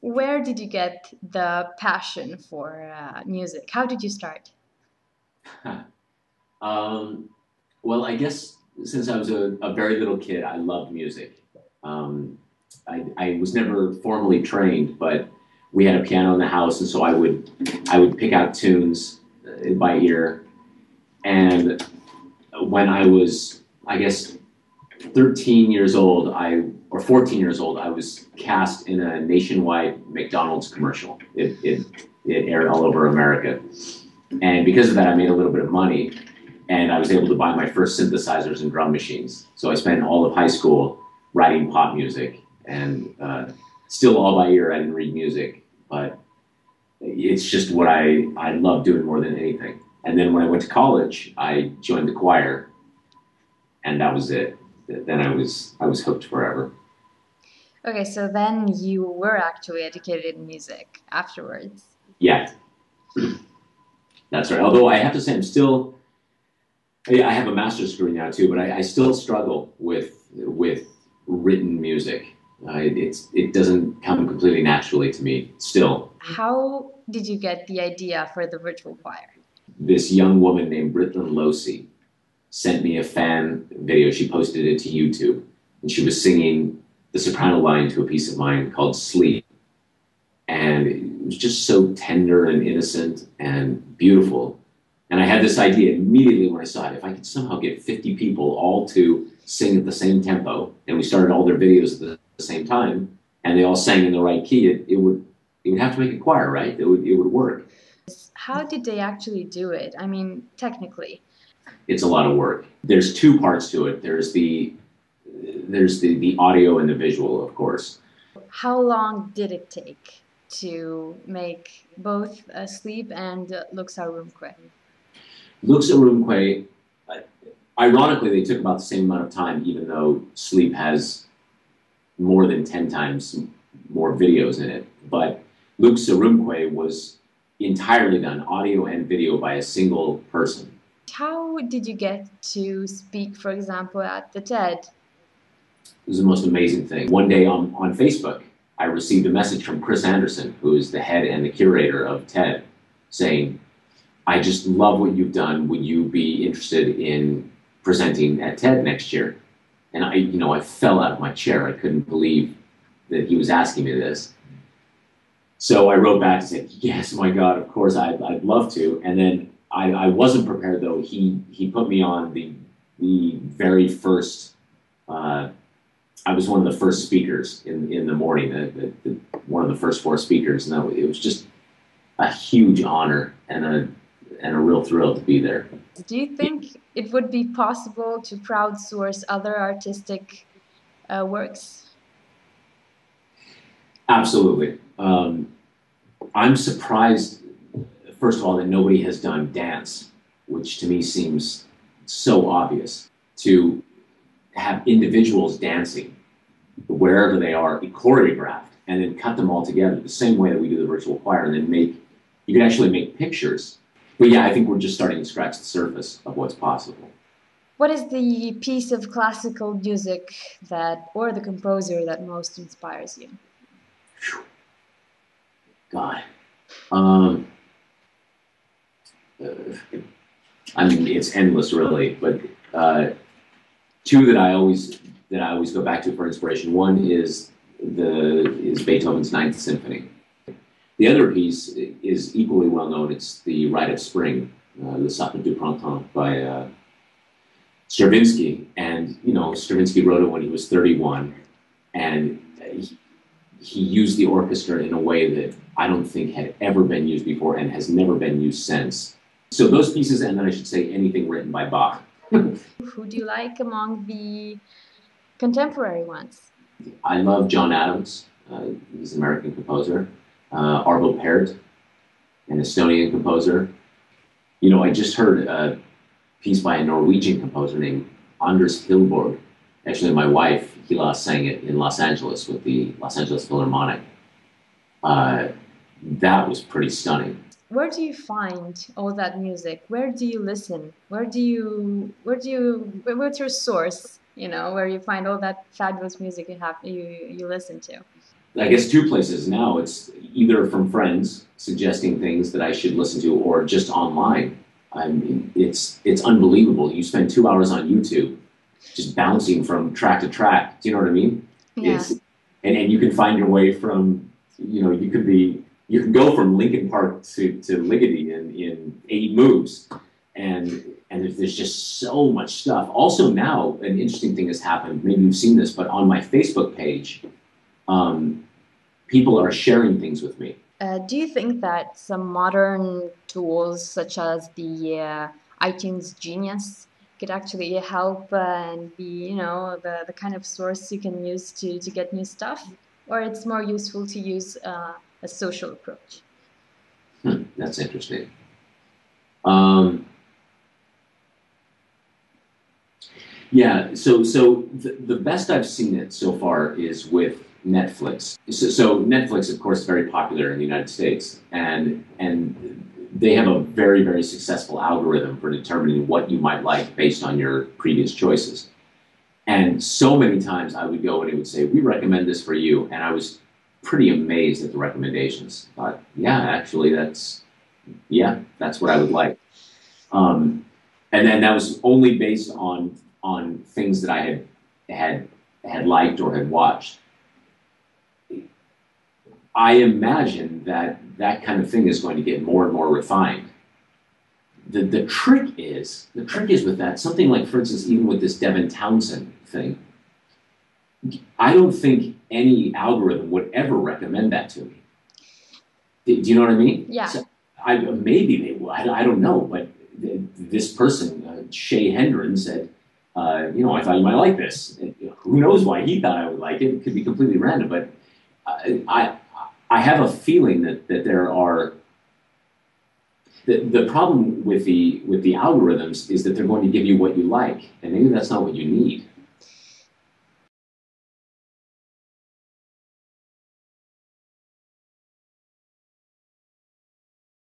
Where did you get the passion for music? How did you start? Well, I guess since I was a very little kid, I loved music. I was never formally trained, but we had a piano in the house, and so I would pick out tunes by ear. And when I was, I guess, 13 years old, or 14 years old, I was cast in a nationwide McDonald's commercial. It aired all over America. And because of that, I made a little bit of money, and I was able to buy my first synthesizers and drum machines. So I spent all of high school writing pop music, and still all by ear. I didn't read music, but it's just what I love doing more than anything. And then when I went to college, I joined the choir, and that was it. Then I was hooked forever. Okay, so then you were actually educated in music afterwards. Yeah, that's right. Although I have to say, I have a master's degree now too, but I still struggle with written music. It doesn't come completely naturally to me still. How did you get the idea for the virtual choir? This young woman named Britlyn Losi sent me a fan video. She posted it to YouTube, and she was singing the soprano line to a piece of mine called Sleep. And it was just so tender and innocent and beautiful. And I had this idea immediately when I saw it: if I could somehow get 50 people all to sing at the same tempo, and we started all their videos at the same time, and they all sang in the right key, it would have to make a choir, right? It would work. How did they actually do it? I mean, technically. It's a lot of work. There's two parts to it. There's the audio and the visual, of course. How long did it take to make both Sleep and Lux Aurumque? Lux Aurumque, ironically, they took about the same amount of time, even though Sleep has more than 10 times more videos in it. But Lux Aurumque was entirely done, audio and video, by a single person. How did you get to speak, for example, at the TED? It was the most amazing thing. One day on Facebook, I received a message from Chris Anderson, who is the head and the curator of TED, saying, "I just love what you've done. Would you be interested in presenting at TED next year?" And I fell out of my chair. I couldn't believe that he was asking me this. So I wrote back and said, "Yes, my God, of course, I'd love to." And then I wasn't prepared, though. He put me on the very first, I was one of the first speakers in the morning, one of the first four speakers, and it was just a huge honor and a real thrill to be there. Do you think it would be possible to crowdsource other artistic works? Absolutely. I'm surprised, first of all, that nobody has done dance, which to me seems so obvious. To have individuals dancing wherever they are, choreographed, and then cut them all together the same way that we do the virtual choir, and then you can actually make pictures. But yeah, I think we're just starting to scratch the surface of what's possible. What is the piece of classical music or the composer that most inspires you? God. I mean, it's endless, really. But two that I always go back to for inspiration. One is Beethoven's Ninth Symphony. The other piece is equally well known. It's the Rite of Spring, the Sacre du Printemps by Stravinsky. And Stravinsky wrote it when he was 31, and he used the orchestra in a way that I don't think had ever been used before and has never been used since. So those pieces, and then I should say anything written by Bach. Who do you like among the contemporary ones? I love John Adams. He's an American composer. Arvo Pärt, an Estonian composer. I just heard a piece by a Norwegian composer named Anders Hillborg. Actually, my wife, Hila, sang it in Los Angeles with the Los Angeles Philharmonic. That was pretty stunning. Where do you find all that music? Where do you listen? What's your source, where you find all that fabulous music you listen to? I guess two places now. It's either from friends suggesting things that I should listen to, or just online. I mean, it's unbelievable. You spend 2 hours on YouTube just bouncing from track to track. Do you know what I mean? Yeah. It's, and you can find your way from, you know, you can go from Linkin Park to Ligeti in 8 moves. And there's just so much stuff. Also now, an interesting thing has happened. Maybe you've seen this, but on my Facebook page, people are sharing things with me. Do you think that some modern tools such as the iTunes Genius could actually help and be, you know, the kind of source you can use to get new stuff? Or it's more useful to use a social approach? That's interesting. Yeah, so the best I've seen it so far is with Netflix. So Netflix, of course, very popular in the United States, and they have a very, very successful algorithm for determining what you might like based on your previous choices. And so many times I would go and it would say, we recommend this for you. And I was pretty amazed at the recommendations. I thought, yeah, actually, that's what I would like. And then that was only based on things that I had liked or had watched. I imagine that kind of thing is going to get more and more refined. The trick is with that, something like, for instance, even with this Devin Townsend thing, I don't think any algorithm would ever recommend that to me. Do you know what I mean? Yeah. So maybe they will. I don't know. But this person, Shay Hendren, said, you know, I thought you might like this. And who knows why he thought I would like it? It could be completely random. But I have a feeling that there are... The problem with the algorithms is that they're going to give you what you like, and maybe that's not what you need.